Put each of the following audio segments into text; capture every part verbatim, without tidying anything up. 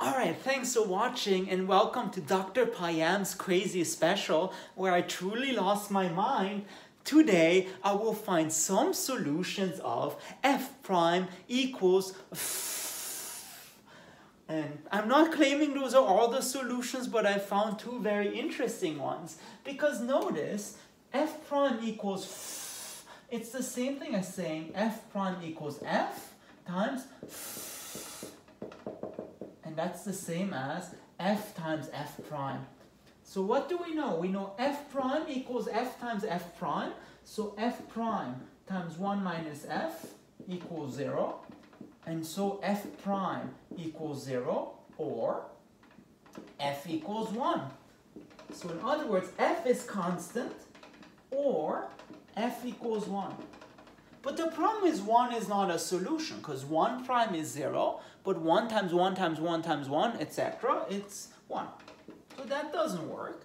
Alright, thanks for watching and welcome to Doctor Payam's Crazy Special, where I truly lost my mind. Today, I will find some solutions of f prime equals f. And I'm not claiming those are all the solutions, but I found two very interesting ones. Because notice, f prime equals f. It's the same thing as saying f prime equals f times f. That's the same as f times f prime. So what do we know? We know f prime equals f times f prime. So f prime times one minus f equals zero. And so f prime equals zero, or f equals one. So in other words, f is constant, or f equals one. But the problem is one is not a solution, because one prime is zero, but one times one times one times one, et cetera, it's one. So that doesn't work.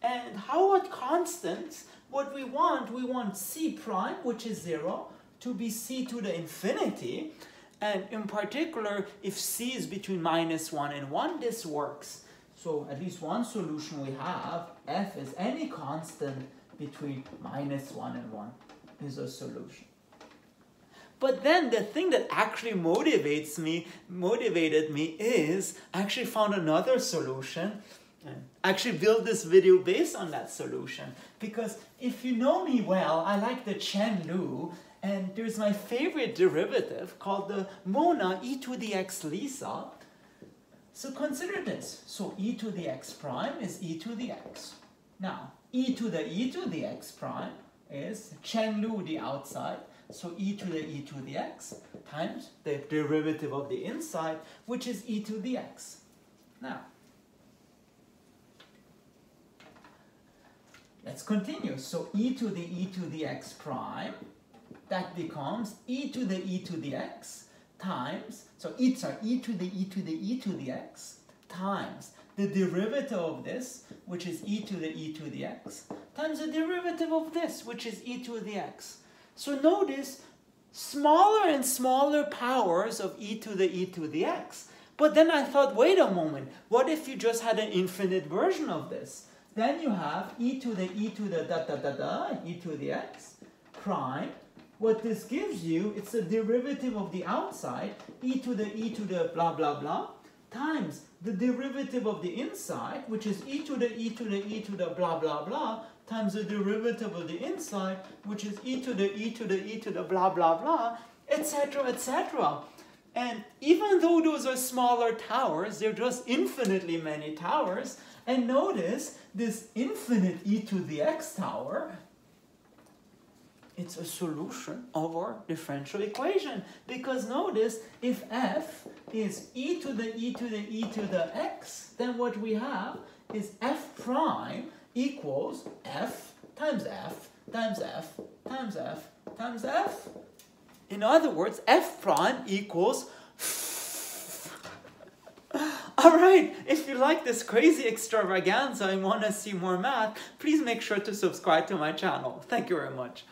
And how about constants? What we want, we want c prime, which is zero, to be c to the infinity. And in particular, if c is between minus one and one, this works. So at least one solution we have, f is any constant between minus one and one, is a solution. But then the thing that actually motivates me, motivated me is I actually found another solution. I actually built this video based on that solution. Because if you know me well, I like the Chen Liu, and there's my favorite derivative called the Mona e to the x Lisa. So consider this. So e to the x prime is e to the x. Now, e to the e to the x prime is Chen Liu, the outside. So e to the e to the x times the derivative of the inside, which is e to the x. Now, let's continue. So e to the e to the x prime, that becomes e to the e to the x times, so e, sorry, e to the e to the e to the x times the derivative of this, which is e to the e to the x, times the derivative of this, which is e to the x. So notice, smaller and smaller powers of e to the e to the x. But then I thought, wait a moment, what if you just had an infinite version of this? Then you have e to the e to the da da da da, e to the x prime. What this gives you, it's the derivative of the outside, e to the e to the blah blah blah, times the derivative of the inside, which is e to the e to the e to the blah blah blah, times the derivative of the inside, which is e to the e to the e to the blah blah blah, et cetera, et cetera. And even though those are smaller towers, they're just infinitely many towers. And notice this infinite e to the x tower, it's a solution of our differential equation. Because notice, if f is e to the e to the e to the x, then what we have is f prime equals f times f times f times f times f. In other words, f prime equals f. Alright, if you like this crazy extravaganza and want to see more math, please make sure to subscribe to my channel. Thank you very much.